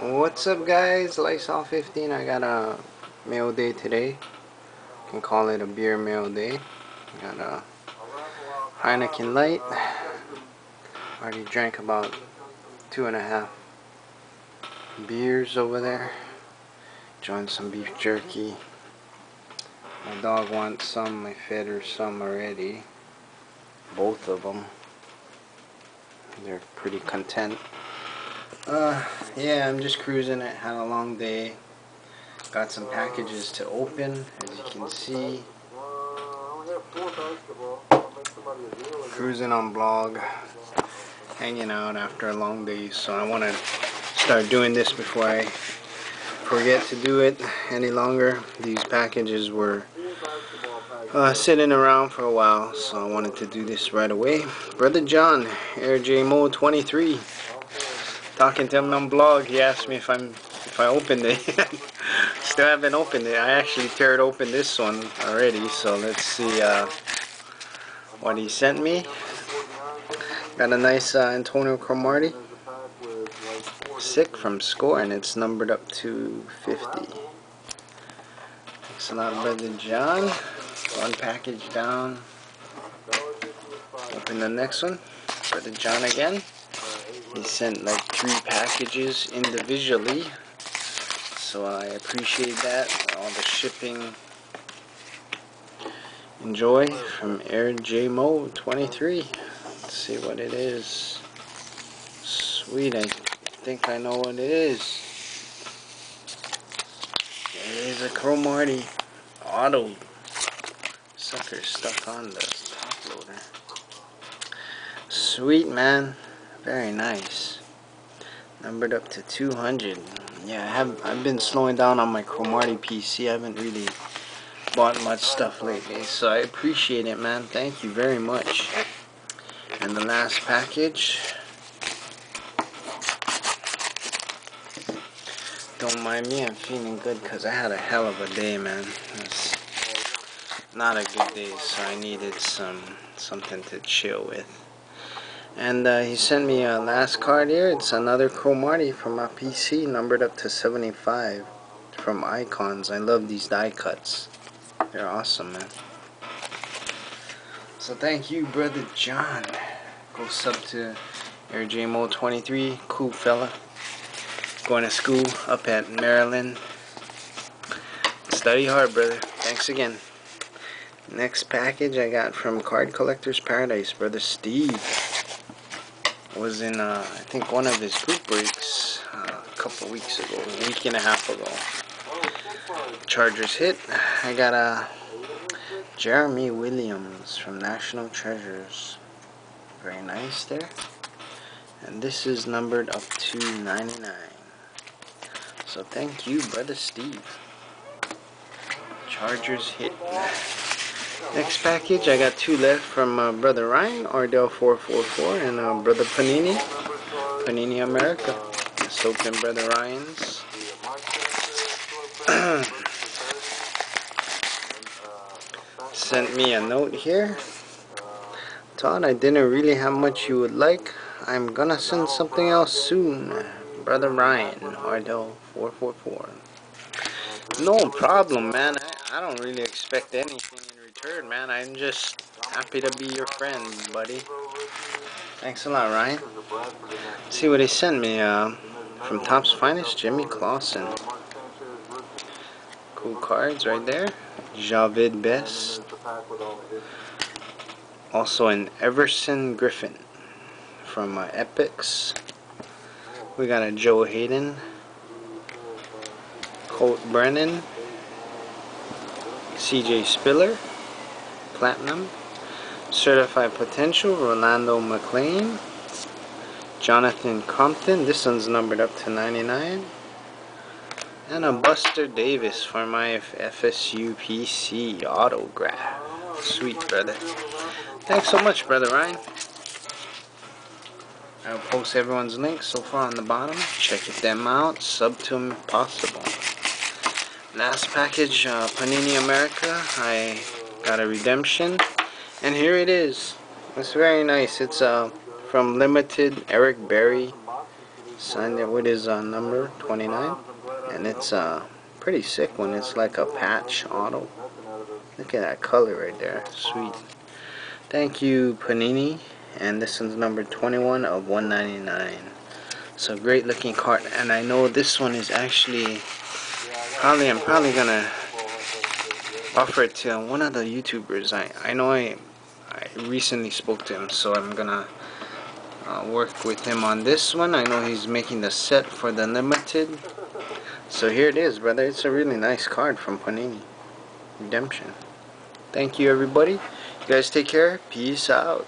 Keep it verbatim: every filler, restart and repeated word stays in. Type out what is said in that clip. What's up guys, Lysol fifteen. I got a mail day today. You can call it a beer mail day. Got a Heineken light. Already drank about two and a half beers over there. Joined some beef jerky. My dog wants some, I fed her some already. Both of them. They're pretty content. Uh, yeah, I'm just cruising it, had a long day, got some packages to open, as you can see, cruising on blog, hanging out after a long day, so I want to start doing this before I forget to do it any longer. These packages were uh, sitting around for a while, so I wanted to do this right away. Brother John, air J M O twenty-three. Talking to him on blog, he asked me if I'm if I opened it. Still haven't opened it. I actually teared open this one already, so let's see uh, what he sent me. Got a nice uh, Antonio Cromartie sick from Score, and it's numbered up to fifty. Thanks a lot, Brother John. One package down. Open the next one, Brother John again. He sent like three packages individually, so I appreciate that, all the shipping. Enjoy from air J M O twenty-three. Let's see what it is. Sweet, I think I know what it is. It is a Cromartie auto. Sucker stuck on the top loader. Sweet, man. Very nice. Numbered up to two hundred. Yeah, I have, I've been slowing down on my Cromartie P C. I haven't really bought much stuff lately, so I appreciate it, man. Thank you very much. And the last package. Don't mind me, I'm feeling good because I had a hell of a day, man. It's not a good day, so I needed some something to chill with. And uh, he sent me a last card here. It's another Cromartie from my P C, numbered up to seventy-five from Icons. I love these die cuts. They're awesome, man. So thank you, Brother John. Go sub to air J M O twenty-three. Cool fella. Going to school up at Maryland. Study hard, brother. Thanks again. Next package I got from Card Collectors Paradise, Brother Steve. Was in uh, I think one of his group breaks uh, a couple weeks ago, a week and a half ago. Chargers hit. I got a Jeremy Williams from National Treasures. Very nice there. And this is numbered up to ninety-nine. So thank you, Brother Steve. Chargers hit. Next package, I got two left from uh, Brother Ryan, Ardell four four four, and uh, Brother Panini, Panini America. Let's open Brother Ryan's. Sent me a note here. Todd, I didn't really have much you would like. I'm gonna send something else soon. Brother Ryan, Ardell four four four. No problem, man. I, I don't really expect anything in return, man. I'm just happy to be your friend, buddy. Thanks a lot, Ryan. Let's see what he sent me. Uh, from Topps Finest, Jimmy Clausen. Cool cards right there. Javid Best. Also an Everson Griffin from uh, Epics. We got a Joe Hayden. Colt Brennan, C J Spiller, Platinum, Certified Potential, Rolando McClain, Jonathan Compton, this one's numbered up to ninety-nine, and a Buster Davis for my F S U P C autograph. Sweet, brother. Thanks so much, Brother Ryan. I'll post everyone's links so far on the bottom. Check them out, sub to them if possible. Last package, uh, Panini America. I got a redemption, and here it is. It's very nice. It's uh, from Limited, Eric Berry, signed it with his uh, number twenty-nine, and it's uh, pretty sick when it's like a patch auto. Look at that color right there, sweet. Thank you, Panini, and this one's number twenty-one of one ninety-nine. So great looking card, and I know this one is actually probably I'm probably gonna offer it to one of the YouTubers. I I know I I recently spoke to him, so I'm gonna uh, work with him on this one. I know he's making the set for the limited. So here it is, brother. It's a really nice card from Panini. Redemption. Thank you, everybody. You guys take care. Peace out.